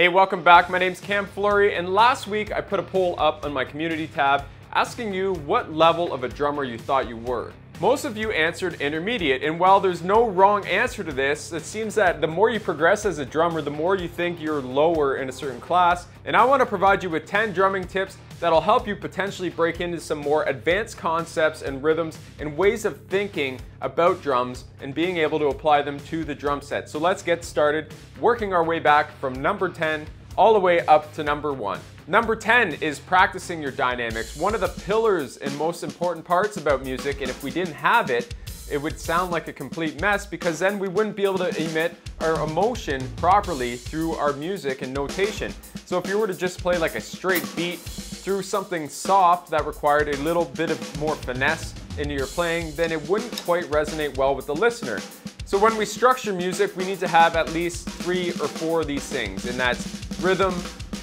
Hey, welcome back. My name's Cam Fleury, and last week I put a poll up on my community tab asking you what level of a drummer you thought you were. Most of you answered intermediate, and while there's no wrong answer to this, it seems that the more you progress as a drummer, the more you think you're lower in a certain class, and I want to provide you with 10 drumming tips that'll help you potentially break into some more advanced concepts and rhythms and ways of thinking about drums and being able to apply them to the drum set. So let's get started working our way back from number 10 all the way up to number 1. Number 10 is practicing your dynamics, one of the pillars and most important parts about music, and if we didn't have it, it would sound like a complete mess because then we wouldn't be able to emit our emotion properly through our music and notation. So if you were to just play like a straight beat through something soft that required a little bit of more finesse into your playing, then it wouldn't quite resonate well with the listener. So when we structure music, we need to have at least 3 or 4 of these things, and that's rhythm,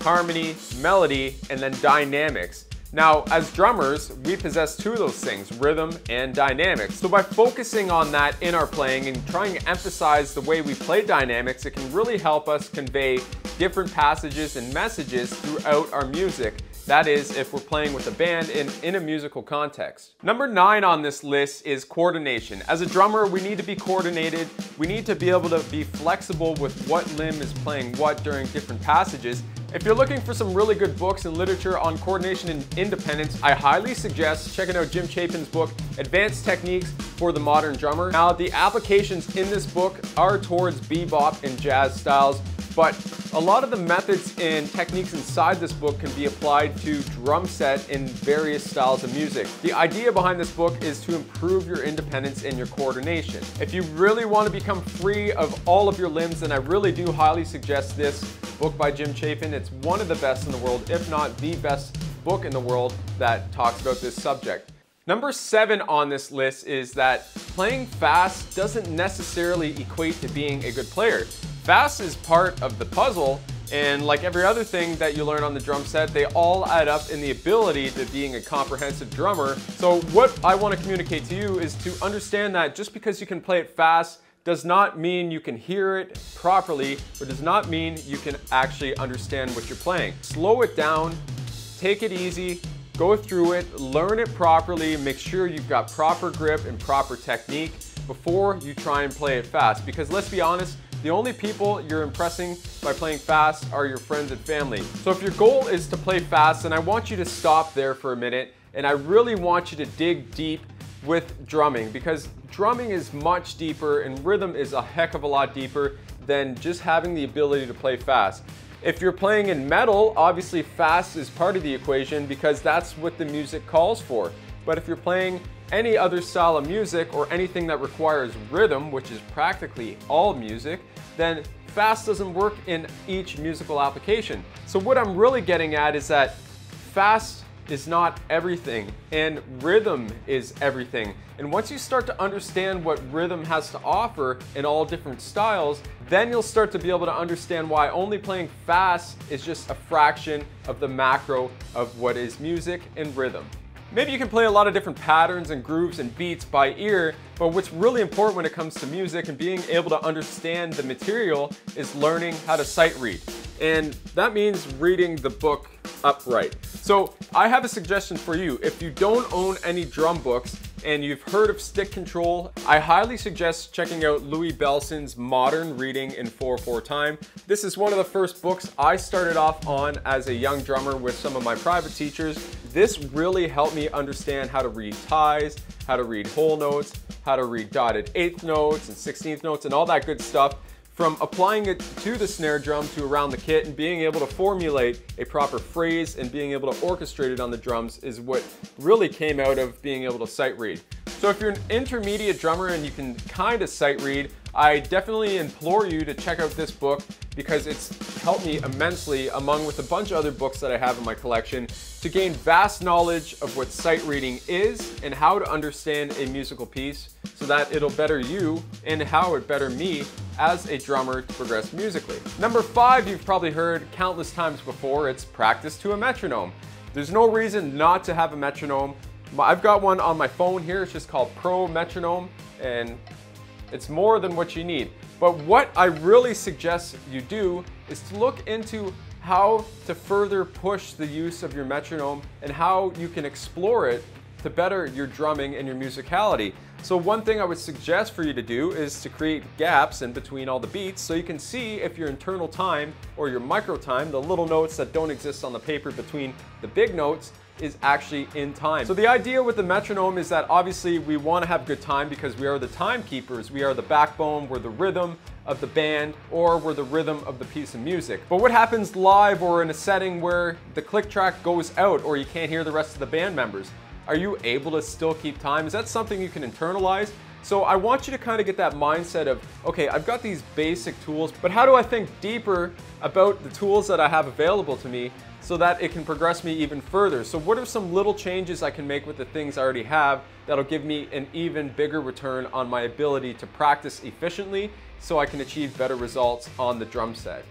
harmony, melody, and then dynamics. Now, as drummers, we possess 2 of those things, rhythm and dynamics. So by focusing on that in our playing and trying to emphasize the way we play dynamics, it can really help us convey different passages and messages throughout our music. That is, if we're playing with a band in a musical context. Number 9 on this list is coordination. As a drummer, we need to be coordinated. We need to be able to be flexible with what limb is playing what during different passages. If you're looking for some really good books and literature on coordination and independence, I highly suggest checking out Jim Chapin's book, Advanced Techniques for the Modern Drummer. Now, the applications in this book are towards bebop and jazz styles, but a lot of the methods and techniques inside this book can be applied to drum set in various styles of music. The idea behind this book is to improve your independence and your coordination. If you really want to become free of all of your limbs, then I really do highly suggest this book by Jim Chapin. It's one of the best in the world, if not the best book in the world that talks about this subject. Number 7 on this list is that playing fast doesn't necessarily equate to being a good player. Fast is part of the puzzle, and like every other thing that you learn on the drum set, they all add up in the ability to being a comprehensive drummer. So what I want to communicate to you is to understand that just because you can play it fast does not mean you can hear it properly, or does not mean you can actually understand what you're playing. Slow it down, take it easy, go through it, learn it properly, make sure you've got proper grip and proper technique before you try and play it fast. Because let's be honest, the only people you're impressing by playing fast are your friends and family. So if your goal is to play fast, then I want you to stop there for a minute, and I really want you to dig deep with drumming, because drumming is much deeper and rhythm is a heck of a lot deeper than just having the ability to play fast. If you're playing in metal, obviously fast is part of the equation because that's what the music calls for. But if you're playing any other style of music or anything that requires rhythm, which is practically all music, then fast doesn't work in each musical application. So what I'm really getting at is that fast is not everything, and rhythm is everything. And once you start to understand what rhythm has to offer in all different styles, then you'll start to be able to understand why only playing fast is just a fraction of the macro of what is music and rhythm. Maybe you can play a lot of different patterns and grooves and beats by ear, but what's really important when it comes to music and being able to understand the material is learning how to sight read. And that means reading the book upright. So I have a suggestion for you. If you don't own any drum books and you've heard of stick control, I highly suggest checking out Louis Bellson's Modern Reading in 4/4 Time. This is one of the first books I started off on as a young drummer with some of my private teachers. This really helped me understand how to read ties, how to read whole notes, how to read dotted 8th notes and 16th notes and all that good stuff, from applying it to the snare drum to around the kit, and being able to formulate a proper phrase and being able to orchestrate it on the drums is what really came out of being able to sight read. So if you're an intermediate drummer and you can kind of sight read, I definitely implore you to check out this book, because it's helped me immensely, among with a bunch of other books that I have in my collection, to gain vast knowledge of what sight reading is and how to understand a musical piece so that it'll better you and how it better me as a drummer to progress musically. Number 5, you've probably heard countless times before, it's practice to a metronome. There's no reason not to have a metronome. I've got one on my phone here, it's just called Pro Metronome, and it's more than what you need. But what I really suggest you do is to look into how to further push the use of your metronome and how you can explore it to better your drumming and your musicality. So one thing I would suggest for you to do is to create gaps in between all the beats so you can see if your internal time or your micro time, the little notes that don't exist on the paper between the big notes, is actually in time. So the idea with the metronome is that obviously we want to have good time because we are the timekeepers. We are the backbone, we're the rhythm of the band, or we're the rhythm of the piece of music. But what happens live or in a setting where the click track goes out or you can't hear the rest of the band members? Are you able to still keep time? Is that something you can internalize? So I want you to kind of get that mindset of, okay, I've got these basic tools, but how do I think deeper about the tools that I have available to me so that it can progress me even further? So what are some little changes I can make with the things I already have that'll give me an even bigger return on my ability to practice efficiently so I can achieve better results on the drum set?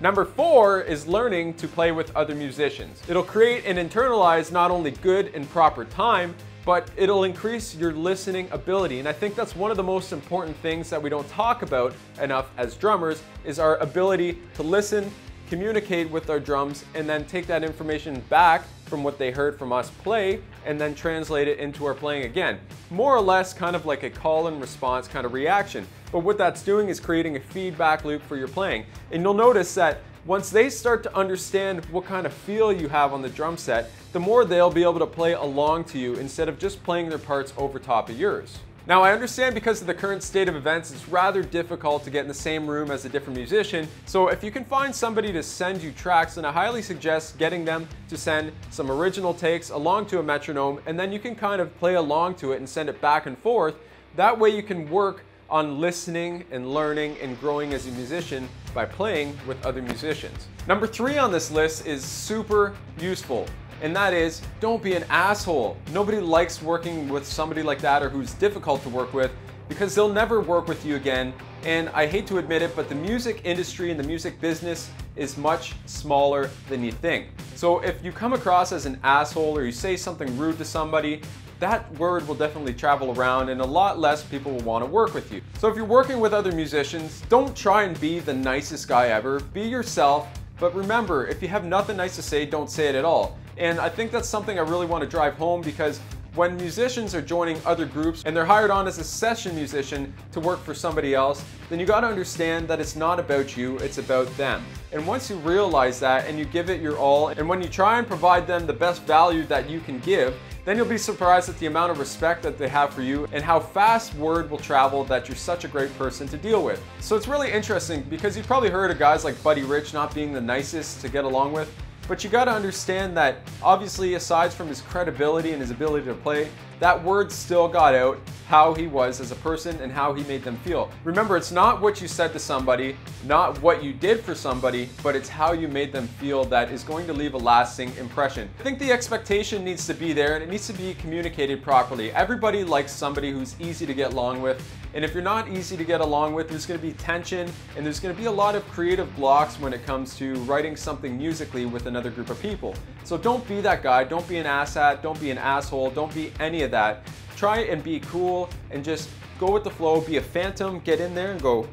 Number 4 is learning to play with other musicians. It'll create and internalize not only good and proper time, but it'll increase your listening ability. And I think that's one of the most important things that we don't talk about enough as drummers is our ability to listen, communicate with our drums, and then take that information back from what they heard from us play and then translate it into our playing again. More or less kind of like a call and response kind of reaction. But what that's doing is creating a feedback loop for your playing. And you'll notice that once they start to understand what kind of feel you have on the drum set, the more they'll be able to play along to you instead of just playing their parts over top of yours. Now I understand because of the current state of events, it's rather difficult to get in the same room as a different musician. So if you can find somebody to send you tracks, then I highly suggest getting them to send some original takes along to a metronome, and then you can kind of play along to it and send it back and forth. That way you can work on listening and learning and growing as a musician by playing with other musicians. Number 3 on this list is super useful. And that is, don't be an asshole. Nobody likes working with somebody like that or who's difficult to work with because they'll never work with you again. And I hate to admit it, but the music industry and the music business is much smaller than you think. So if you come across as an asshole or you say something rude to somebody, that word will definitely travel around and a lot less people will want to work with you. So if you're working with other musicians, don't try and be the nicest guy ever. Be yourself. But remember, if you have nothing nice to say, don't say it at all. And I think that's something I really want to drive home because when musicians are joining other groups and they're hired on as a session musician to work for somebody else, then you got to understand that it's not about you, it's about them. And once you realize that and you give it your all, and when you try and provide them the best value that you can give, then you'll be surprised at the amount of respect that they have for you and how fast word will travel that you're such a great person to deal with. So it's really interesting because you've probably heard of guys like Buddy Rich not being the nicest to get along with, but you gotta understand that obviously aside from his credibility and his ability to play, that word still got out how he was as a person and how he made them feel. Remember, it's not what you said to somebody, not what you did for somebody, but it's how you made them feel that is going to leave a lasting impression. I think the expectation needs to be there and it needs to be communicated properly. Everybody likes somebody who's easy to get along with. And if you're not easy to get along with, there's gonna be tension and there's gonna be a lot of creative blocks when it comes to writing something musically with another group of people. So don't be that guy, don't be an asshat, don't be an asshole, don't be any of that. Try and be cool and just go with the flow, be a phantom, get in there and go,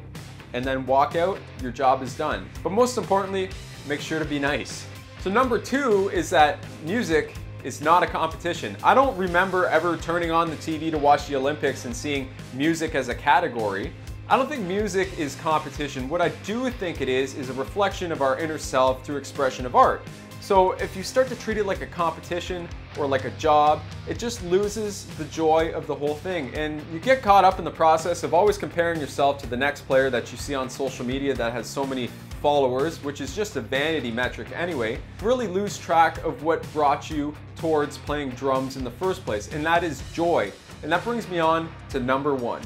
and then walk out, your job is done. But most importantly, make sure to be nice. So number 2 is that music is not a competition. I don't remember ever turning on the TV to watch the Olympics and seeing music as a category. I don't think music is competition. What I do think it is a reflection of our inner self through expression of art. So if you start to treat it like a competition or like a job, it just loses the joy of the whole thing. And you get caught up in the process of always comparing yourself to the next player that you see on social media that has so many followers, which is just a vanity metric anyway. Really lose track of what brought you towards playing drums in the first place, and that is joy. And that brings me on to number 1.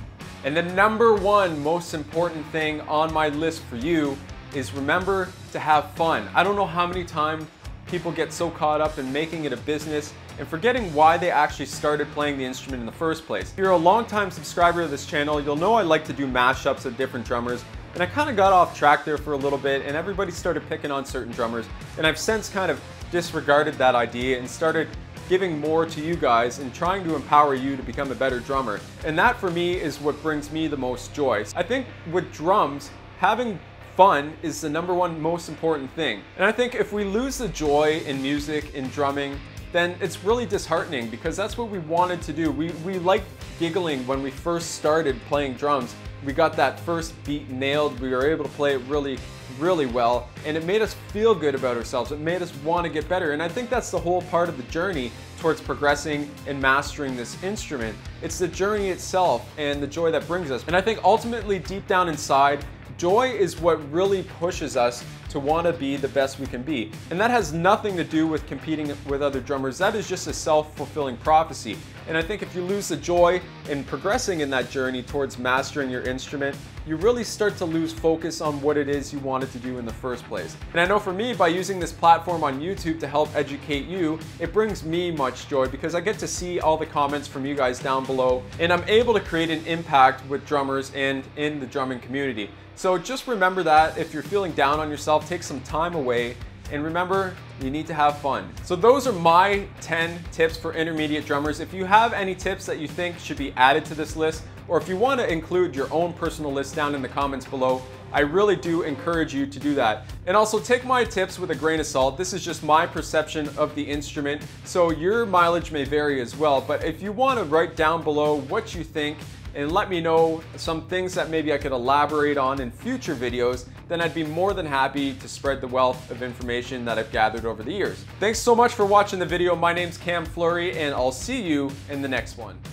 And the number 1 most important thing on my list for you is remember to have fun. I don't know how many times people get so caught up in making it a business and forgetting why they actually started playing the instrument in the first place. If you're a longtime subscriber of this channel, you'll know I like to do mashups of different drummers, and I kind of got off track there for a little bit and everybody started picking on certain drummers, and I've since kind of disregarded that idea and started giving more to you guys and trying to empower you to become a better drummer. And that for me is what brings me the most joy. I think with drums, having fun is the #1 most important thing. And I think if we lose the joy in music, in drumming, then it's really disheartening, because that's what we wanted to do. We liked giggling when we first started playing drums. We got that first beat nailed, we were able to play it really, really well, and it made us feel good about ourselves. It made us want to get better, and I think that's the whole part of the journey towards progressing and mastering this instrument. It's the journey itself and the joy that brings us. And I think ultimately, deep down inside, joy is what really pushes us to want to be the best we can be. And that has nothing to do with competing with other drummers. That is just a self-fulfilling prophecy. And I think if you lose the joy in progressing in that journey towards mastering your instrument, you really start to lose focus on what it is you wanted to do in the first place. And I know for me, by using this platform on YouTube to help educate you, it brings me much joy, because I get to see all the comments from you guys down below, and I'm able to create an impact with drummers and in the drumming community. So just remember that if you're feeling down on yourself, take some time away, and remember, you need to have fun. So those are my 10 tips for intermediate drummers. If you have any tips that you think should be added to this list, or if you want to include your own personal list down in the comments below, I really do encourage you to do that. And also take my tips with a grain of salt. This is just my perception of the instrument, so your mileage may vary as well. But if you want to write down below what you think, and let me know some things that maybe I could elaborate on in future videos, then I'd be more than happy to spread the wealth of information that I've gathered over the years. Thanks so much for watching the video. My name's Cam Fleury, and I'll see you in the next one.